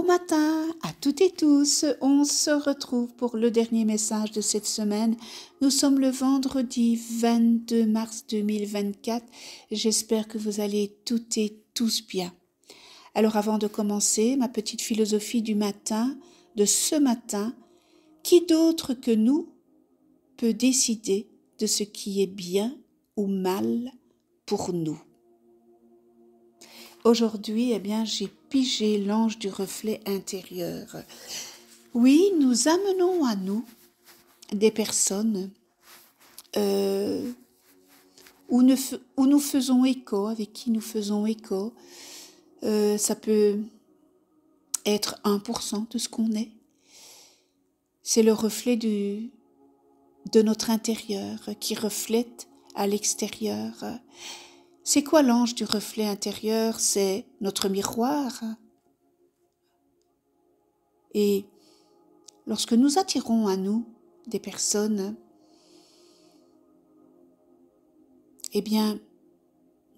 Bon matin à toutes et tous, on se retrouve pour le dernier message de cette semaine. Nous sommes le vendredi 22 mars 2024, j'espère que vous allez toutes et tous bien. Alors avant de commencer, ma petite philosophie du matin, de ce matin, qui d'autre que nous peut décider de ce qui est bien ou mal pour nous ? Aujourd'hui, eh bien, j'ai pigé l'ange du reflet intérieur. Oui, nous amenons à nous des personnes où nous faisons écho, avec qui nous faisons écho. Ça peut être 1% de ce qu'on est. C'est le reflet de notre intérieur qui reflète à l'extérieur. C'est quoi l'ange du reflet intérieur? C'est notre miroir. Et lorsque nous attirons à nous des personnes, eh bien,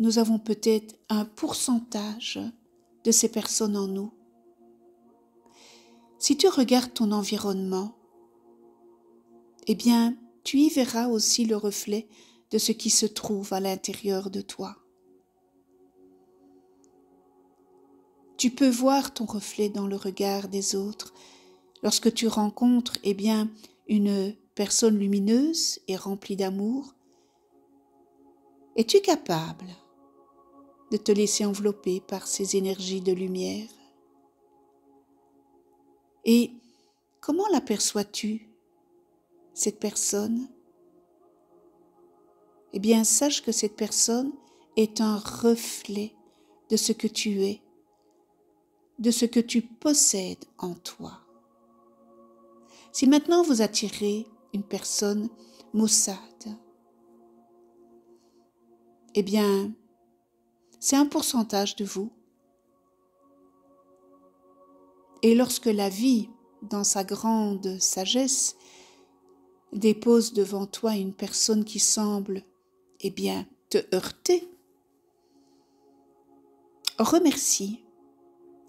nous avons peut-être un pourcentage de ces personnes en nous. Si tu regardes ton environnement, eh bien, tu y verras aussi le reflet de ce qui se trouve à l'intérieur de toi. Tu peux voir ton reflet dans le regard des autres. Lorsque tu rencontres, eh bien, une personne lumineuse et remplie d'amour, es-tu capable de te laisser envelopper par ces énergies de lumière? Et comment l'aperçois-tu, cette personne? Eh bien, sache que cette personne est un reflet de ce que tu es, de ce que tu possèdes en toi. Si maintenant vous attirez une personne maussade, eh bien, c'est un pourcentage de vous. Et lorsque la vie, dans sa grande sagesse, dépose devant toi une personne qui semble, eh bien, te heurter, remercie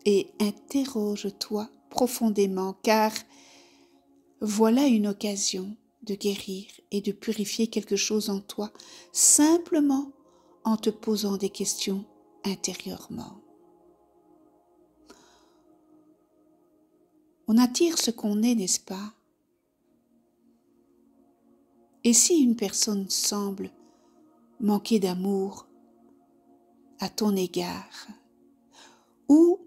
et interroge-toi profondément, car voilà une occasion de guérir et de purifier quelque chose en toi, simplement en te posant des questions intérieurement. On attire ce qu'on est, n'est-ce pas? Et si une personne semble manquer d'amour à ton égard, ou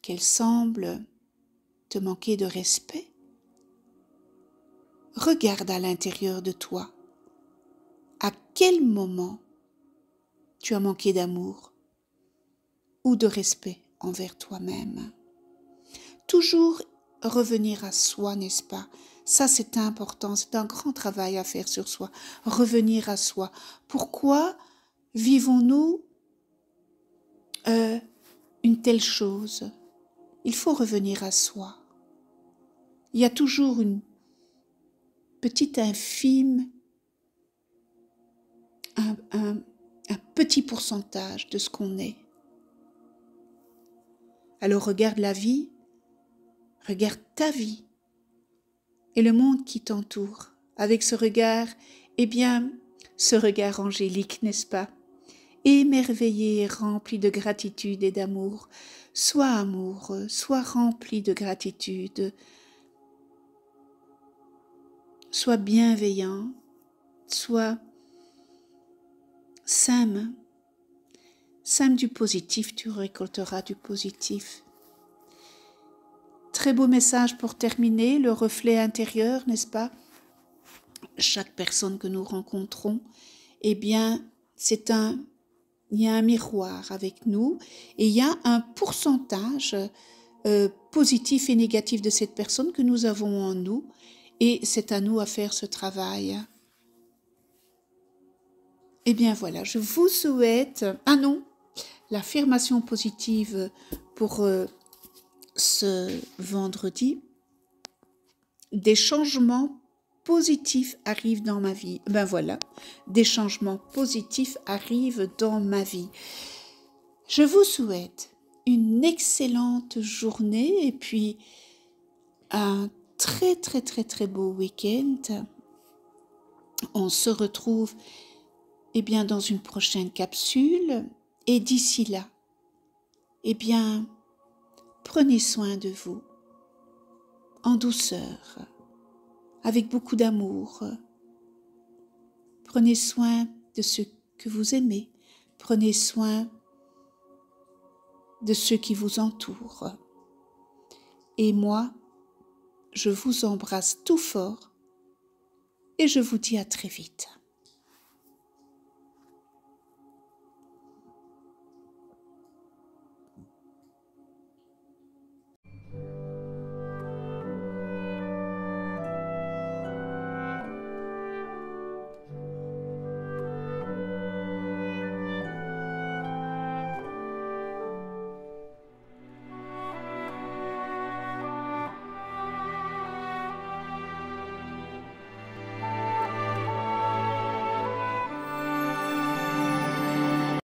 qu'elle semble te manquer de respect, regarde à l'intérieur de toi à quel moment tu as manqué d'amour ou de respect envers toi-même. Toujours revenir à soi, n'est-ce pas? Ça, c'est important, c'est un grand travail à faire sur soi, revenir à soi. Pourquoi vivons-nous une telle chose? Il faut revenir à soi. Il y a toujours une petite infime, un petit pourcentage de ce qu'on est. Alors regarde la vie, regarde ta vie et le monde qui t'entoure, avec ce regard, eh bien, ce regard angélique, n'est-ce pas? Émerveillé et rempli de gratitude et d'amour, sois amoureux, sois rempli de gratitude, sois bienveillant, sois sème du positif, tu récolteras du positif. Très beau message pour terminer, le reflet intérieur, n'est-ce pas? Chaque personne que nous rencontrons, eh bien, il y a un miroir avec nous et il y a un pourcentage positif et négatif de cette personne que nous avons en nous et c'est à nous à faire ce travail. Eh bien voilà, je vous souhaite, l'affirmation positive pour ce vendredi, des changements positifs arrivent dans ma vie. Ben voilà, des changements positifs arrivent dans ma vie. Je vous souhaite une excellente journée et puis un très beau week-end. On se retrouve dans une prochaine capsule et d'ici là, prenez soin de vous en douceur, avec beaucoup d'amour. Prenez soin de ceux que vous aimez, prenez soin de ceux qui vous entourent. Et moi, je vous embrasse tout fort et je vous dis à très vite.